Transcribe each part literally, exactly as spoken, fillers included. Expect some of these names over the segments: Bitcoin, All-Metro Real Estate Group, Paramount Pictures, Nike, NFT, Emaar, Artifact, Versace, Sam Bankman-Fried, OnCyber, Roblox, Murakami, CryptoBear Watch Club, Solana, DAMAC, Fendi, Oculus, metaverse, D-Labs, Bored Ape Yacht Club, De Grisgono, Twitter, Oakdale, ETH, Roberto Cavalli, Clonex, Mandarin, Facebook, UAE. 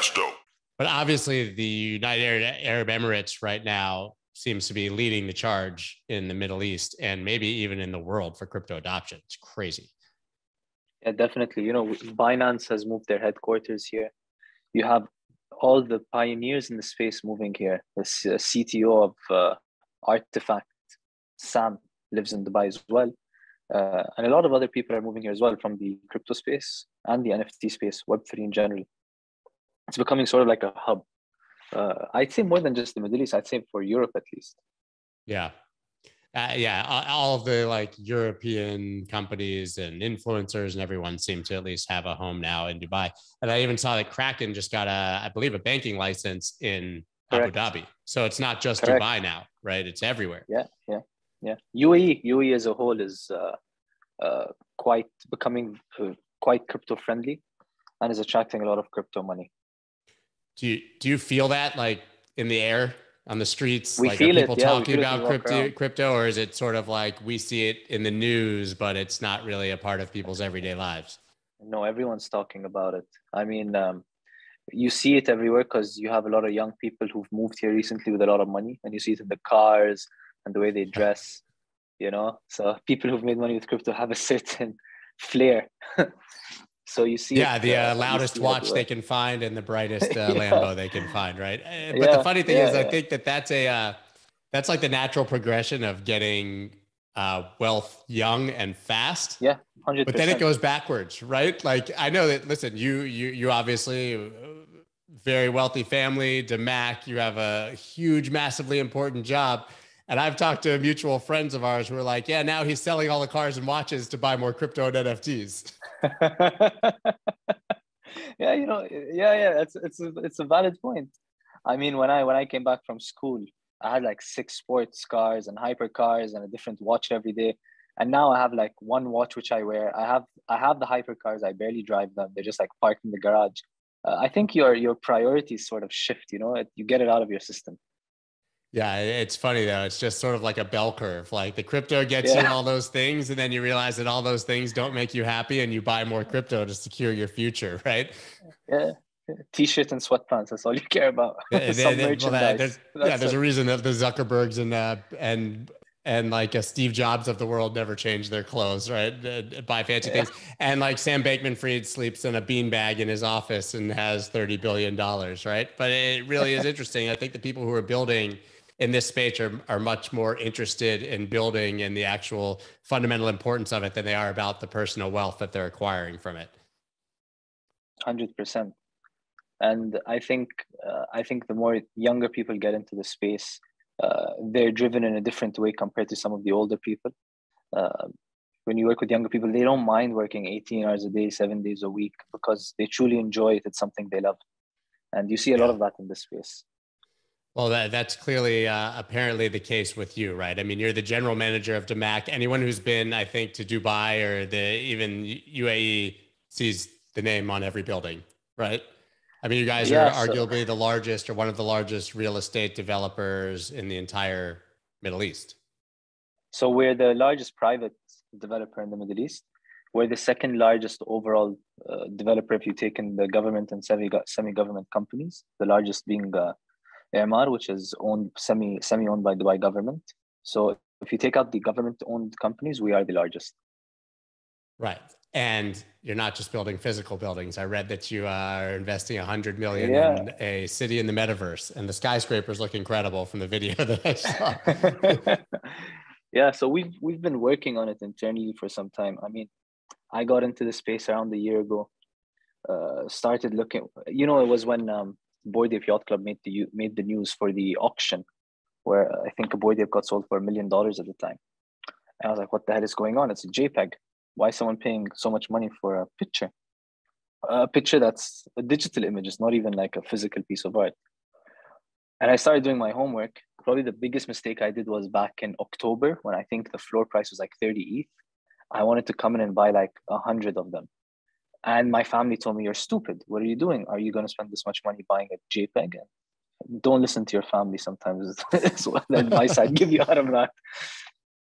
That's dope. But obviously the United Arab Emirates right now seems to be leading the charge in the Middle East and maybe even in the world for crypto adoption. It's crazy. Yeah, definitely. You know, Binance has moved their headquarters here. You have all the pioneers in the space moving here. The C T O of uh, Artifact, Sam, lives in Dubai as well. Uh, and a lot of other people are moving here as well from the crypto space and the N F T space, Web three in general. It's becoming sort of like a hub. Uh, I'd say more than just the Middle East, I'd say for Europe at least. Yeah. Uh, yeah, all of the like European companies and influencers and everyone seem to at least have a home now in Dubai. And I even saw that Kraken just got a, I believe, a banking license in Correct. Abu Dhabi. So it's not just Correct. Dubai now, right? It's everywhere. Yeah, yeah, yeah. U A E, U A E as a whole is uh, uh, quite becoming uh, quite crypto friendly and is attracting a lot of crypto money. Do you do you feel that like in the air? On the streets, we like feel are people it, yeah, talking about crypto, crypto, or is it sort of like we see it in the news, but it's not really a part of people's everyday lives? No, everyone's talking about it. I mean, um, you see it everywhere because you have a lot of young people who've moved here recently with a lot of money, and you see it in the cars and the way they dress, you know? So people who've made money with crypto have a certain flair. So you see, yeah, it, the uh, uh, loudest watch they can find and the brightest uh, yeah. Lambo they can find, right? But yeah, the funny thing yeah, is, yeah. I think that that's a uh, that's like the natural progression of getting uh, wealth young and fast. Yeah, one hundred percent. But then it goes backwards, right? Like I know that. Listen, you you you obviously very wealthy family, D A M A C. You have a huge, massively important job. And I've talked to mutual friends of ours who are like, yeah, now he's selling all the cars and watches to buy more crypto and N F Ts. yeah, you know, yeah, yeah, it's it's a, it's a valid point. I mean, when I when I came back from school, I had like six sports cars and hyper cars and a different watch every day. And now I have like one watch which I wear. I have I have the hyper cars. I barely drive them. They're just like parked in the garage. Uh, I think your your priorities sort of shift. You know, it, you get it out of your system. Yeah, it's funny though. It's just sort of like a bell curve. Like the crypto gets yeah. you all those things, and then you realize that all those things don't make you happy, and you buy more crypto to secure your future, right? Yeah, t-shirt and sweatpants. That's all you care about. Yeah, Some they, merchandise. Well, that, there's, yeah, there's it. a reason that the Zuckerbergs and uh, and and like a Steve Jobs of the world never change their clothes, right? Uh, buy fancy yeah. things, and like Sam Bankman-Fried sleeps in a beanbag in his office and has thirty billion dollars, right? But it really is interesting. I think the people who are building in this space are, are much more interested in building and the actual fundamental importance of it than they are about the personal wealth that they're acquiring from it. one hundred percent. And I think, uh, I think the more younger people get into the space, uh, they're driven in a different way compared to some of the older people. Uh, when you work with younger people, they don't mind working eighteen hours a day, seven days a week, because they truly enjoy it. It's something they love. And you see a yeah. lot of that in this space. Well, that, that's clearly uh, apparently the case with you, right? I mean, you're the general manager of D A M A C. Anyone who's been, I think, to Dubai or the even U A E sees the name on every building, right? I mean, you guys yeah, are so, arguably the largest or one of the largest real estate developers in the entire Middle East. So we're the largest private developer in the Middle East. We're the second largest overall uh, developer if you take in the government and semi-government companies, the largest being... Uh, Emaar, which is owned semi semi owned by Dubai government. So if you take out the government owned companies, we are the largest. Right, and you're not just building physical buildings. I read that you are investing a hundred million yeah. in a city in the metaverse, and the skyscrapers look incredible from the video that I saw. yeah, so we've we've been working on it internally for some time. I mean, I got into the space around a year ago. Uh, started looking. You know, it was when. Um, Bored Ape Yacht Club made the made the news for the auction, where I think a Bored Ape got sold for a million dollars at the time, and I was like, "What the hell is going on? It's a JPEG. Why is someone paying so much money for a picture? A picture that's a digital image. It's not even like a physical piece of art." And I started doing my homework. Probably the biggest mistake I did was back in October when I think the floor price was like thirty E T H. I wanted to come in and buy like a hundred of them. And my family told me, you're stupid. What are you doing? Are you going to spend this much money buying a JPEG? Don't listen to your family sometimes. That's what the advice I'd give you out of that.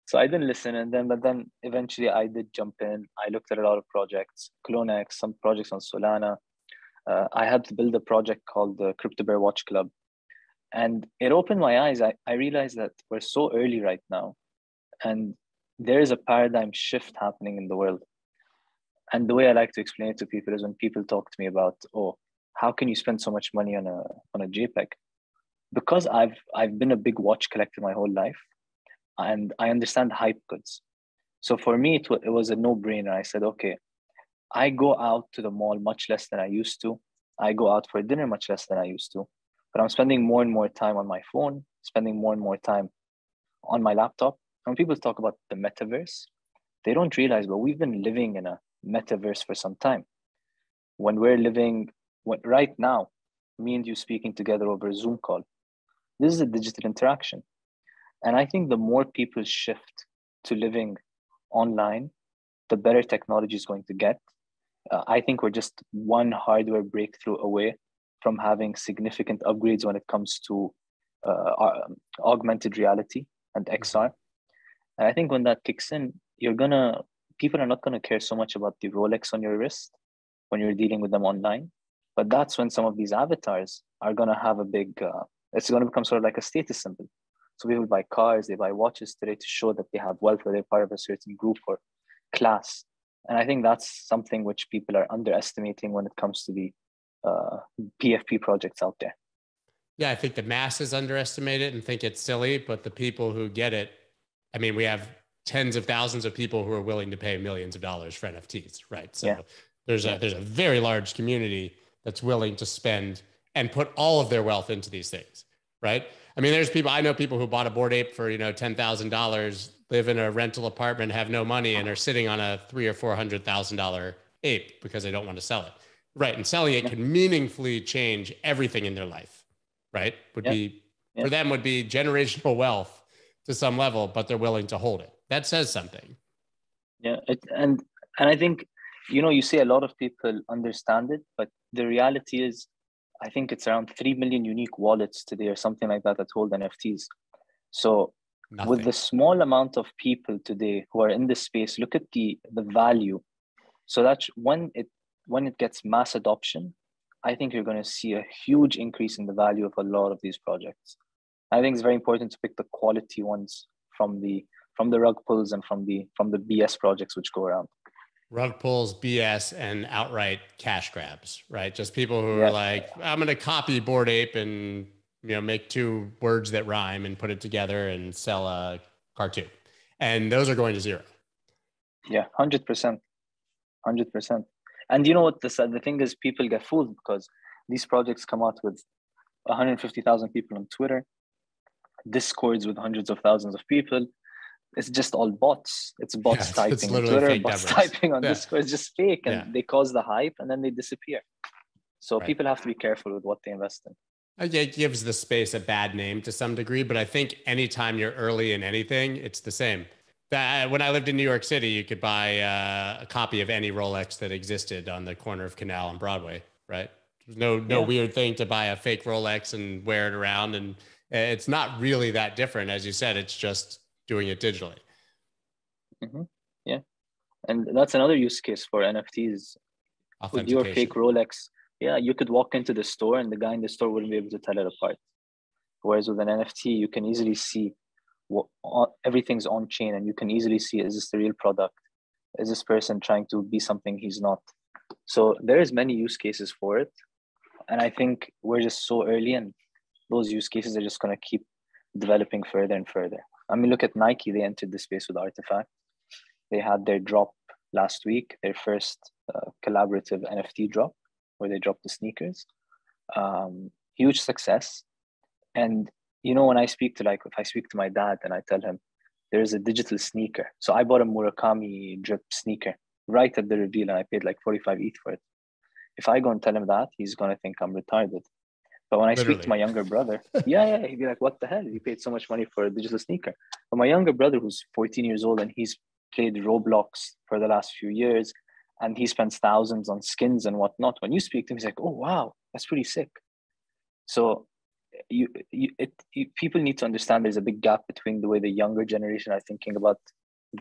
So I didn't listen. And then, but then eventually I did jump in. I looked at a lot of projects, Clonex, some projects on Solana, uh, I helped build a project called the CryptoBear Watch Club. And it opened my eyes. I, I realized that we're so early right now. And there is a paradigm shift happening in the world. And the way I like to explain it to people is when people talk to me about, oh, how can you spend so much money on a on a JPEG? Because I've I've been a big watch collector my whole life, and I understand hype goods. So for me, it, it was a no-brainer. I said, okay, I go out to the mall much less than I used to. I go out for dinner much less than I used to. But I'm spending more and more time on my phone, spending more and more time on my laptop. And when people talk about the metaverse, they don't realize, but we've been living in a metaverse for some time. When we're living what, right now, me and you speaking together over a Zoom call, this is a digital interaction. And I think the more people shift to living online, the better technology is going to get. Uh, I think we're just one hardware breakthrough away from having significant upgrades when it comes to uh, our, um, augmented reality and X R. And I think when that kicks in, you're gonna, people are not gonna care so much about the Rolex on your wrist when you're dealing with them online. But that's when some of these avatars are gonna have a big, uh, it's gonna become sort of like a status symbol. So people buy cars, they buy watches today to show that they have wealth or they're part of a certain group or class. And I think that's something which people are underestimating when it comes to the uh, P F P projects out there. Yeah, I think the masses underestimate it and think it's silly, but the people who get it, I mean, we have tens of thousands of people who are willing to pay millions of dollars for N F Ts, right? So yeah. there's a there's a very large community that's willing to spend and put all of their wealth into these things, right? I mean, there's people, I know people who bought a Bored Ape for, you know, ten thousand dollars, live in a rental apartment, have no money, and are sitting on a three or four hundred thousand dollar ape because they don't want to sell it, right? And selling it yeah. can meaningfully change everything in their life, right? Would yeah. be, yeah. for them would be generational wealth to some level, but they're willing to hold it. That says something. Yeah, it, and and I think, you know, you see a lot of people understand it, but the reality is, I think it's around three million unique wallets today or something like that that hold N F Ts. So Nothing. with the small amount of people today who are in this space, look at the, the value. So that's when it, when it gets mass adoption, I think you're going to see a huge increase in the value of a lot of these projects. I think it's very important to pick the quality ones from the, from the rug pulls and from the, from the B S projects which go around. Rug pulls, B S, and outright cash grabs, right? Just people who yeah. are like, I'm going to copy Bored Ape and, you know, make two words that rhyme and put it together and sell a cartoon. And those are going to zero. Yeah, one hundred percent. one hundred percent. And you know what the, the thing is, people get fooled because these projects come out with one hundred fifty thousand people on Twitter, Discords with hundreds of thousands of people. It's just all bots. It's bots yeah, typing it's on Twitter, bots numbers. typing on yeah. Discord. It's just fake, and yeah. they cause the hype, and then they disappear. So right. people have to be careful with what they invest in. It gives the space a bad name to some degree, but I think anytime you're early in anything, it's the same. That when I lived in New York City, you could buy uh, a copy of any Rolex that existed on the corner of Canal and Broadway, right? There's no no yeah. weird thing to buy a fake Rolex and wear it around, and it's not really that different, as you said. It's just doing it digitally. Mm-hmm. Yeah. And that's another use case for N F Ts. With your fake Rolex, yeah, you could walk into the store and the guy in the store wouldn't be able to tell it apart. Whereas with an N F T, you can easily see what everything's on chain, and you can easily see, is this the real product? Is this person trying to be something he's not? So there is many use cases for it. And I think we're just so early, and those use cases are just going to keep developing further and further. I mean, look at Nike. They entered the space with Artifact. They had their drop last week, their first uh, collaborative N F T drop, where they dropped the sneakers. Um, huge success. And, you know, when I speak to, like, if I speak to my dad and I tell him, there is a digital sneaker. So I bought a Murakami drip sneaker right at the reveal, and I paid like forty-five E T H for it. If I go and tell him that, he's going to think I'm retarded. But when I Literally. speak to my younger brother, yeah, yeah, he'd be like, what the hell? You paid so much money for a digital sneaker. But my younger brother, who's fourteen years old, and he's played Roblox for the last few years, and he spends thousands on skins and whatnot. When you speak to him, he's like, oh, wow, that's pretty sick. So you, you, it, you, people need to understand there's a big gap between the way the younger generation are thinking about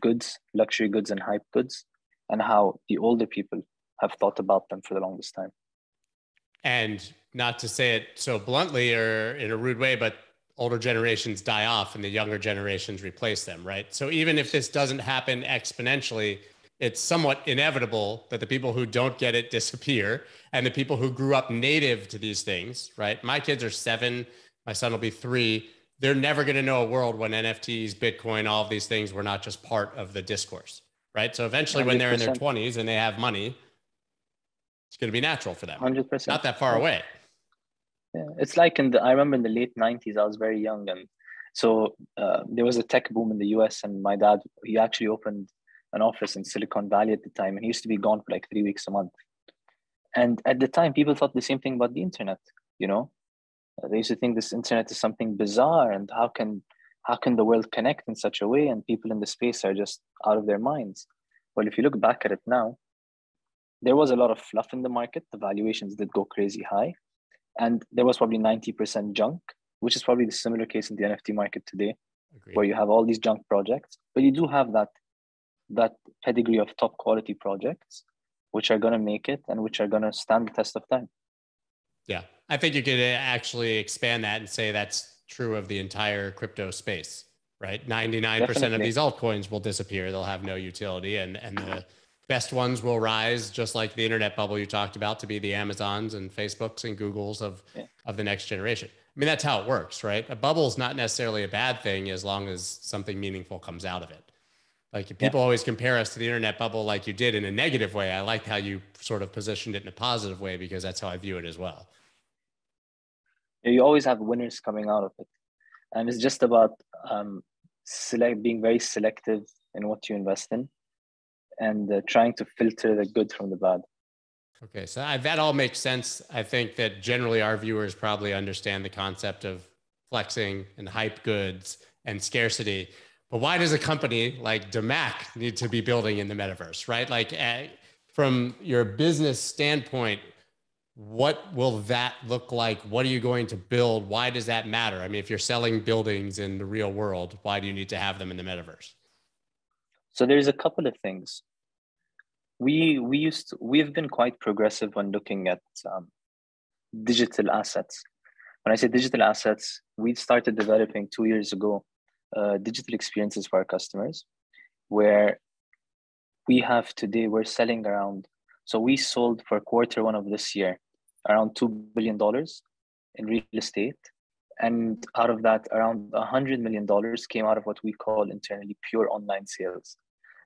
goods, luxury goods and hype goods, and how the older people have thought about them for the longest time. And not to say it so bluntly or in a rude way, but older generations die off and the younger generations replace them, right? So even if this doesn't happen exponentially, it's somewhat inevitable that the people who don't get it disappear, and the people who grew up native to these things, right? My kids are seven, my son will be three. They're never going to know a world when N F Ts, Bitcoin, all of these things were not just part of the discourse, right? So eventually one hundred percent. When they're in their twenties and they have money, it's going to be natural for them. one hundred percent. Not that far away. Yeah. It's like in the, I remember in the late nineties, I was very young. And so uh, there was a tech boom in the U S, and my dad, he actually opened an office in Silicon Valley at the time. And he used to be gone for like three weeks a month. And at the time, people thought the same thing about the internet, you know? They used to think this internet is something bizarre, and how can how can the world connect in such a way? And people in the space are just out of their minds. Well, if you look back at it now, there was a lot of fluff in the market. The valuations did go crazy high. And there was probably ninety percent junk, which is probably the similar case in the N F T market today. Agreed. Where you have all these junk projects, but you do have that, that pedigree of top quality projects, which are going to make it and which are going to stand the test of time. Yeah. I think you could actually expand that and say that's true of the entire crypto space, right? ninety-nine percent Definitely. Of these altcoins will disappear. They'll have no utility, and, and the best ones will rise, just like the internet bubble you talked about, to be the Amazons and Facebooks and Googles of, yeah. of the next generation. I mean, that's how it works, right? A bubble's not necessarily a bad thing as long as something meaningful comes out of it. Like people yeah. always compare us to the internet bubble like you did in a negative way. I liked how you sort of positioned it in a positive way, because that's how I view it as well. You always have winners coming out of it. And it's just about um, select, being very selective in what you invest in, and uh, trying to filter the good from the bad. Okay, so I, that all makes sense. I think that generally our viewers probably understand the concept of flexing and hype goods and scarcity. But why does a company like D A M A C need to be building in the metaverse, right? Like uh, from your business standpoint, what will that look like? What are you going to build? Why does that matter? I mean, if you're selling buildings in the real world, why do you need to have them in the metaverse? So there's a couple of things. We, we used to, we've been quite progressive when looking at um, digital assets. When I say digital assets, we started developing two years ago, uh, digital experiences for our customers, where we have today, we're selling around. So we sold for quarter one of this year, around two billion dollars in real estate. And out of that, around one hundred million dollars came out of what we call internally pure online sales.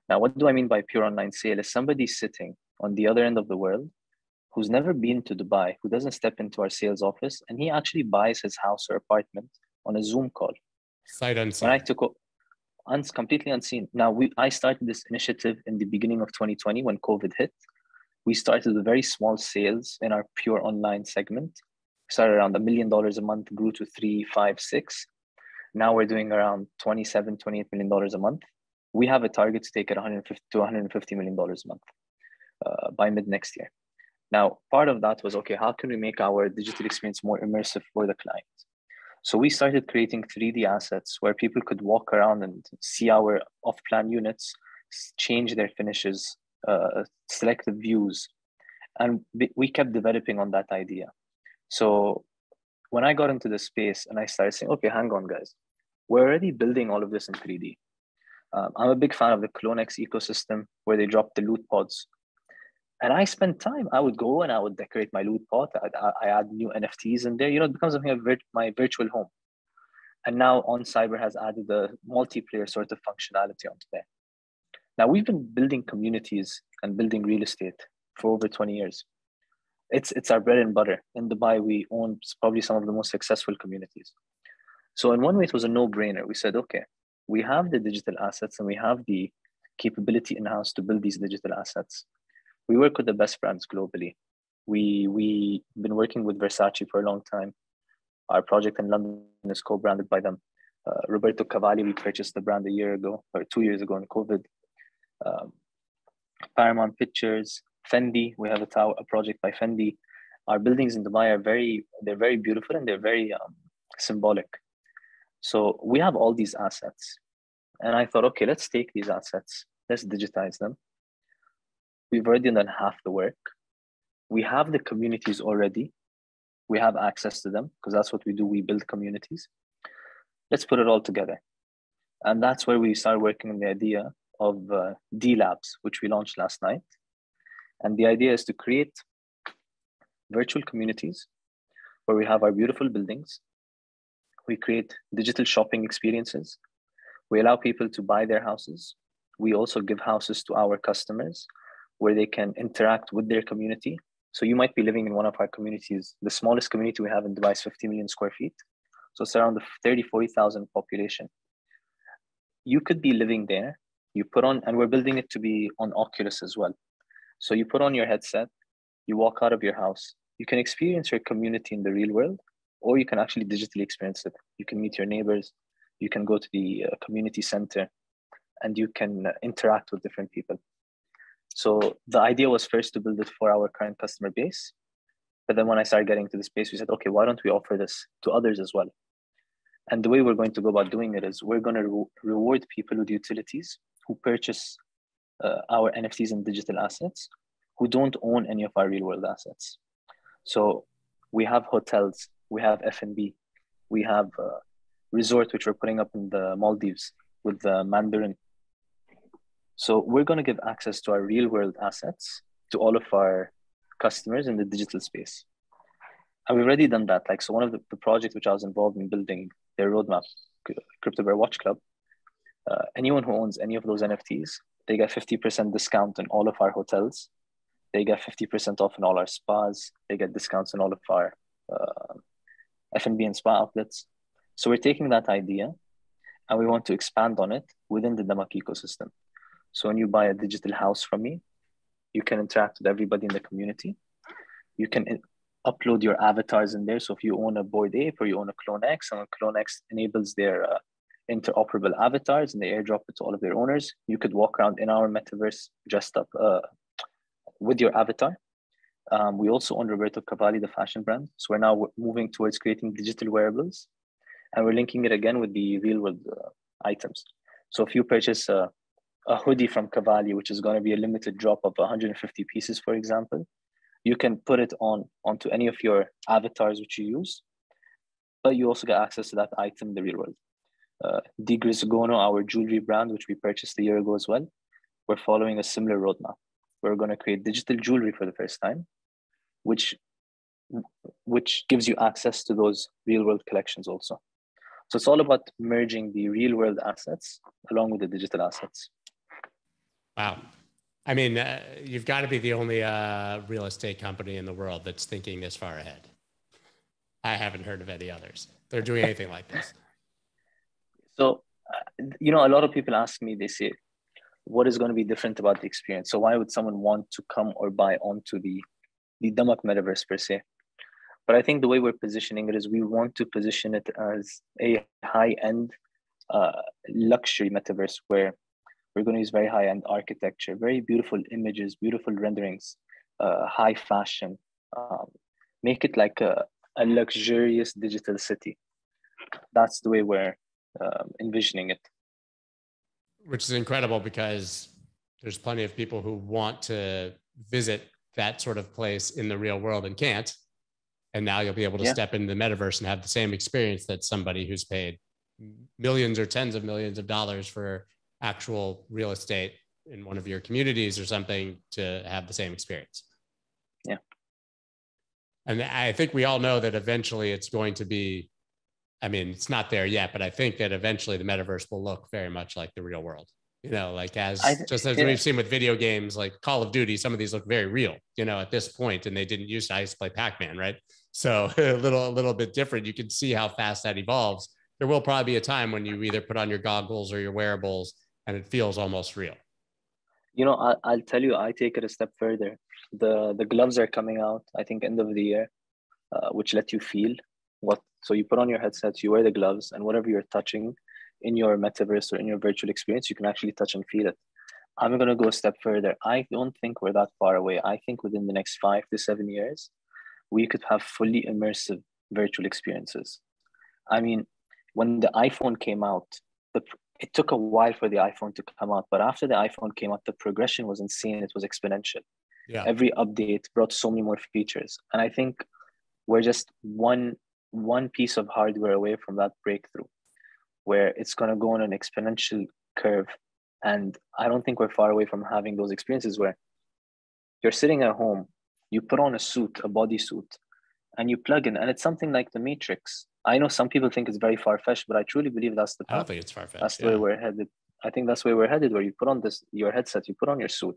Now, what do I mean by pure online sale? Is somebody sitting on the other end of the world who's never been to Dubai, who doesn't step into our sales office, and he actually buys his house or apartment on a Zoom call. Sight unseen. When I took un- completely unseen. Now, we, I started this initiative in the beginning of twenty twenty when COVID hit. We started with very small sales in our pure online segment. Started around a million dollars a month, grew to three, five, six. Now we're doing around twenty-seven, twenty-eight million dollars a month. We have a target to take it one hundred fifty to one hundred fifty million dollars a month uh, by mid next year. Now, part of that was, okay, how can we make our digital experience more immersive for the client? So we started creating three D assets where people could walk around and see our off-plan units, change their finishes, uh, select the views. And we kept developing on that idea. So when I got into the space and I started saying, okay, hang on guys, we're already building all of this in three D. Um, I'm a big fan of the Clonex ecosystem where they drop the loot pods. And I spent time, I would go and I would decorate my loot pod. I, I add new N F Ts in there, you know, it becomes something of virt- my virtual home. And now OnCyber has added the multiplayer sort of functionality onto there. Now we've been building communities and building real estate for over twenty years. It's it's our bread and butter. In Dubai, we own probably some of the most successful communities. So in one way, it was a no-brainer. We said, okay, we have the digital assets and we have the capability in-house to build these digital assets. We work with the best brands globally. We, we've been working with Versace for a long time. Our project in London is co-branded by them. Uh, Roberto Cavalli, we purchased the brand a year ago, or two years ago in COVID. Um, Paramount Pictures, Fendi, we have a tower, a project by Fendi. Our buildings in Dubai are very, they're very beautiful and they're very um, symbolic. So we have all these assets. And I thought, okay, let's take these assets, let's digitize them. We've already done half the work. We have the communities already. we have access to them, because that's what we do. We build communities. Let's put it all together. And that's where we started working on the idea of uh, D Labs, which we launched last night. And the idea is to create virtual communities where we have our beautiful buildings. We create digital shopping experiences. We allow people to buy their houses. We also give houses to our customers where they can interact with their community. So you might be living in one of our communities. The smallest community we have in Dubai is fifty million square feet. So it's around the thirty, forty thousand population. You could be living there. You put on, and we're building it to be on Oculus as well. So you put on your headset, you walk out of your house. You can experience your community in the real world, or you can actually digitally experience it. You can meet your neighbors. You can go to the community center and you can interact with different people. So the idea was first to build it for our current customer base. But then when I started getting to the space, we said, okay, why don't we offer this to others as well? And the way we're going to go about doing it is we're going to re- reward people with utilities who purchase uh, our N F Ts and digital assets, who don't own any of our real world assets. So we have hotels, we have F and B, we have uh, resort, which we're putting up in the Maldives with the Mandarin. So we're going to give access to our real world assets to all of our customers in the digital space. And we've already done that. Like, so one of the, the projects which I was involved in building their roadmap, CryptoBear Watch Club, uh, anyone who owns any of those N F Ts, they get fifty percent discount in all of our hotels. They get fifty percent off in all our spas. They get discounts in all of our uh, F and B and spa outlets. So we're taking that idea and we want to expand on it within the DAMAC ecosystem. So when you buy a digital house from me, you can interact with everybody in the community. You can in- upload your avatars in there. So if you own a Bored Ape or you own a Clonex, and Clonex enables their uh, interoperable avatars and they airdrop it to all of their owners, you could walk around in our metaverse dressed up uh, with your avatar. Um, we also own Roberto Cavalli, the fashion brand. So we're now moving towards creating digital wearables, and we're linking it again with the real world uh, items. So if you purchase a uh, a hoodie from Cavalli, which is going to be a limited drop of one hundred fifty pieces, for example, you can put it on onto any of your avatars which you use, but you also get access to that item in the real world. Uh, De Grisgono, our jewelry brand, which we purchased a year ago as well, we're following a similar roadmap. We're going to create digital jewelry for the first time, which, which gives you access to those real world collections also. So it's all about merging the real world assets along with the digital assets. Wow. I mean, uh, you've got to be the only uh, real estate company in the world that's thinking this far ahead. I haven't heard of any others. They're doing anything like this. So, uh, you know, a lot of people ask me, they say, what is going to be different about the experience? So why would someone want to come or buy onto the, the DAMAC metaverse per se? But I think the way we're positioning it is we want to position it as a high-end uh, luxury metaverse where we're going to use very high-end architecture, very beautiful images, beautiful renderings, uh, high fashion. Um, make it like a, a luxurious digital city. That's the way we're um, envisioning it. Which is incredible, because there's plenty of people who want to visit that sort of place in the real world and can't. And now you'll be able to yeah. step into the metaverse and have the same experience that somebody who's paid millions or tens of millions of dollars for actual real estate in one of your communities or something to have the same experience. Yeah. And I think we all know that eventually it's going to be, I mean, it's not there yet, but I think that eventually the metaverse will look very much like the real world, you know, like as I, just as yeah. we've seen with video games, like Call of Duty, some of these look very real, you know, at this point, and they didn't use to, I used to play Pac-Man, right? So a little, a little bit different. You can see how fast that evolves. There will probably be a time when you either put on your goggles or your wearables and it feels almost real. You know, I, I'll tell you, I take it a step further. The the gloves are coming out, I think, end of the year, uh, which let you feel what. So you put on your headsets, you wear the gloves, and whatever you're touching in your metaverse or in your virtual experience, you can actually touch and feel it. I'm going to go a step further. I don't think we're that far away. I think within the next five to seven years, we could have fully immersive virtual experiences. I mean, when the iPhone came out, the It took a while for the iPhone to come out, but after the iPhone came out, the progression was insane. It was exponential. Yeah. Every update brought so many more features. And I think we're just one one piece of hardware away from that breakthrough, where it's going to go on an exponential curve. And I don't think we're far away from having those experiences where you're sitting at home, you put on a suit, a bodysuit, and you plug in, and it's something like the Matrix. I know some people think it's very far-fetched, but I truly believe that's the path. I don't think it's far-fetched. That's the yeah. way we're headed. I think that's where we're headed, where you put on this your headset, you put on your suit,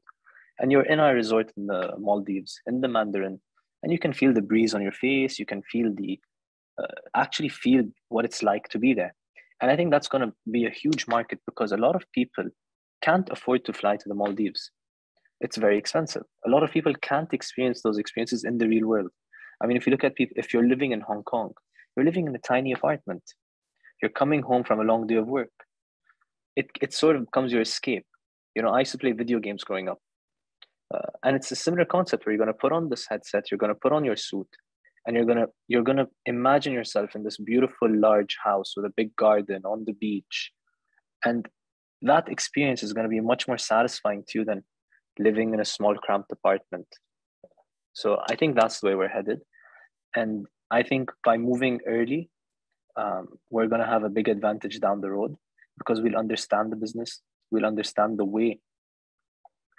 and you're in our resort in the Maldives, in the Mandarin, and you can feel the breeze on your face. You can feel the, uh, actually feel what it's like to be there. And I think that's going to be a huge market, because a lot of people can't afford to fly to the Maldives. It's very expensive. A lot of people can't experience those experiences in the real world. I mean, if you look at people, if you're living in Hong Kong, you're living in a tiny apartment. You're coming home from a long day of work. It, it sort of becomes your escape. You know, I used to play video games growing up. Uh, and it's a similar concept where you're going to put on this headset, you're going to put on your suit, and you're going to you're going to imagine yourself in this beautiful large house with a big garden on the beach. And that experience is going to be much more satisfying to you than living in a small cramped apartment. So I think that's the way we're headed. And I think by moving early, um, we're going to have a big advantage down the road, because we'll understand the business. We'll understand the way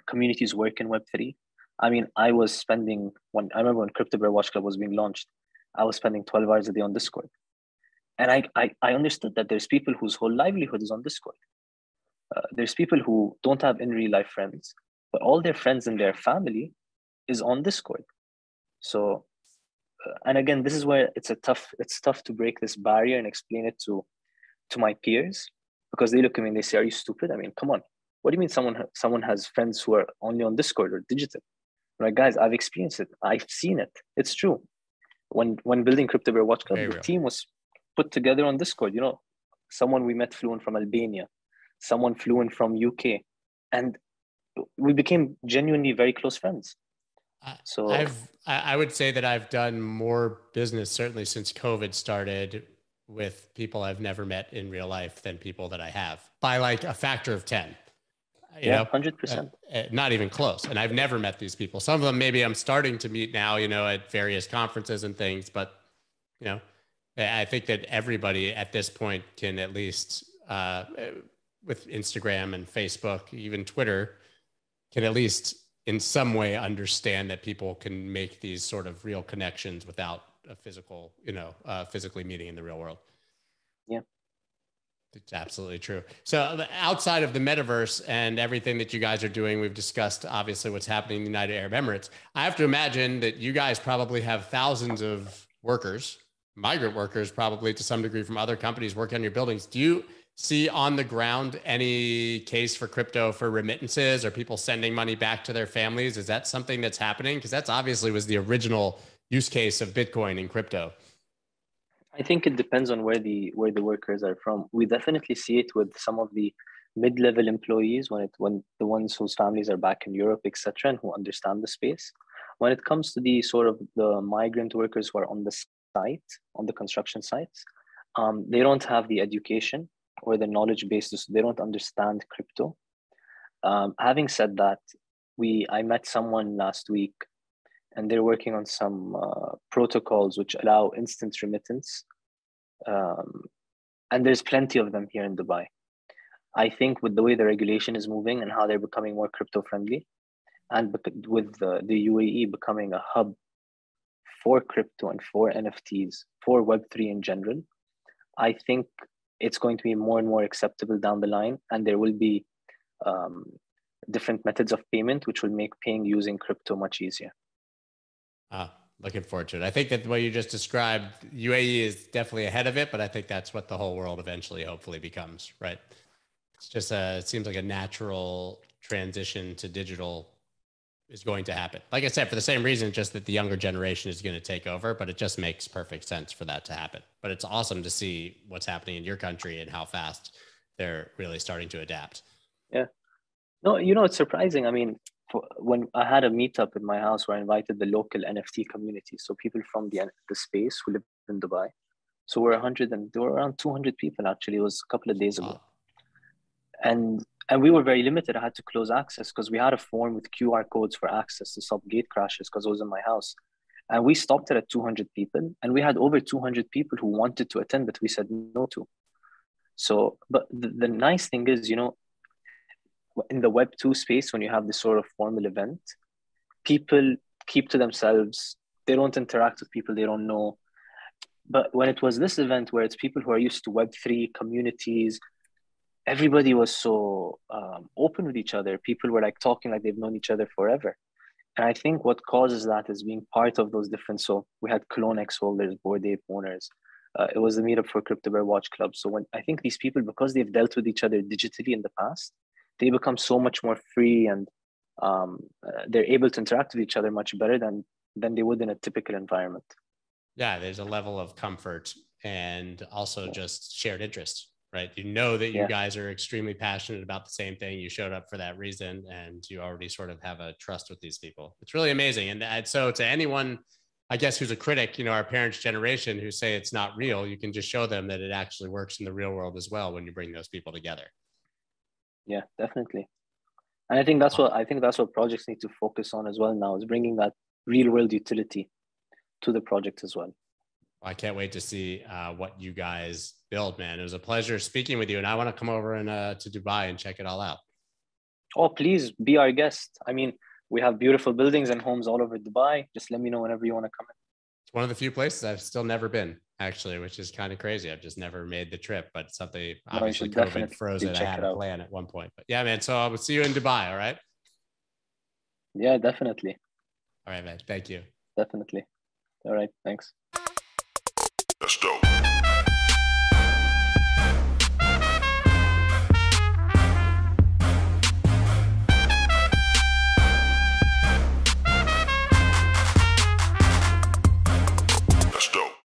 communities work in Web three. I mean, I was spending, when I remember when CryptoBear Watch Club was being launched, I was spending twelve hours a day on Discord. And I, I, I understood that there's people whose whole livelihood is on Discord. Uh, there's people who don't have in real life friends, but all their friends and their family is on Discord. So, uh, and again, this is where it's a tough, it's tough to break this barrier and explain it to, to my peers, because they look at me and they say, are you stupid? I mean, come on. What do you mean someone, ha- someone has friends who are only on Discord or digital? Like, guys, I've experienced it. I've seen it. It's true. When when building CryptoBear Watch Club, the team was put together on Discord. You know, someone we met flew in from Albania, someone flew in from U K, and we became genuinely very close friends. So I've I would say that I've done more business certainly since COVID started with people I've never met in real life than people that I have, by like a factor of ten. You yeah, one hundred percent. Uh, not even close. And I've never met these people. Some of them maybe I'm starting to meet now, you know, at various conferences and things. But, you know, I think that everybody at this point can at least, uh, with Instagram and Facebook, even Twitter, can at least in some way understand that people can make these sort of real connections without a physical, you know, uh, physically meeting in the real world. Yeah. It's absolutely true. So outside of the metaverse and everything that you guys are doing, we've discussed obviously what's happening in the United Arab Emirates. I have to imagine that you guys probably have thousands of workers, migrant workers, probably to some degree from other companies working on your buildings. Do you see on the ground any case for crypto for remittances or people sending money back to their families? Is that something that's happening? Because that's obviously was the original use case of Bitcoin and crypto. I think it depends on where the where the workers are from. We definitely see it with some of the mid-level employees when it when the ones whose families are back in Europe, et cetera, and who understand the space. When it comes to the sort of the migrant workers who are on the site, on the construction sites, um, they don't have the education or the knowledge base, so they don't understand crypto. Um, having said that, we I met someone last week, and they're working on some uh, protocols which allow instant remittance. Um, and there's plenty of them here in Dubai. I think with the way the regulation is moving and how they're becoming more crypto-friendly, and bec- with the, the U A E becoming a hub for crypto and for N F Ts, for Web three in general, I think it's going to be more and more acceptable down the line. And there will be um, different methods of payment, which will make paying using crypto much easier. Ah, looking forward to it. I think that the way you just described, U A E is definitely ahead of it, but I think that's what the whole world eventually hopefully becomes, right? It's just a, it seems like a natural transition to digital is going to happen. Like I said, for the same reason, just that the younger generation is going to take over, but it just makes perfect sense for that to happen. But it's awesome to see what's happening in your country and how fast they're really starting to adapt. Yeah. No, you know, it's surprising. I mean, when I had a meetup in my house where I invited the local N F T community, so people from the, the space who live in Dubai. So we're one hundred and there were around two hundred people actually. It was a couple of days ago. And and we were very limited. I had to close access because we had a form with Q R codes for access to stop gate crashes because I was in my house. And we stopped it at two hundred people, and we had over two hundred people who wanted to attend, but we said no to. So, but the, the nice thing is, you know, in the Web two space, when you have this sort of formal event, people keep to themselves. They don't interact with people they don't know. But when it was this event where it's people who are used to Web three communities, everybody was so um, open with each other. People were like talking like they've known each other forever. And I think what causes that is being part of those different. So we had Clonex holders, Bored Ape owners. Uh, it was the meetup for CryptoBear Watch Club. So when I think these people, because they've dealt with each other digitally in the past, they become so much more free, and um, uh, they're able to interact with each other much better than than they would in a typical environment. Yeah, there's a level of comfort and also yeah. just shared interest, right? You know that you yeah. guys are extremely passionate about the same thing. You showed up for that reason, and you already sort of have a trust with these people. It's really amazing. And, and so to anyone, I guess, who's a critic, you know, our parents' generation who say it's not real, you can just show them that it actually works in the real world as well when you bring those people together. Yeah, definitely. And I think that's what, I think that's what projects need to focus on as well now, is bringing that real world utility to the project as well. I can't wait to see uh, what you guys build, man. It was a pleasure speaking with you, and I want to come over and uh, to Dubai and check it all out. Oh, please be our guest. I mean, we have beautiful buildings and homes all over Dubai. Just let me know whenever you want to come in. It's one of the few places I've still never been, actually, which is kind of crazy. I've just never made the trip, but something obviously no, COVID froze it. I had a plan at one point, but yeah, man. So I will see you in Dubai. All right. Yeah, definitely. All right, man. Thank you. Definitely. All right. Thanks.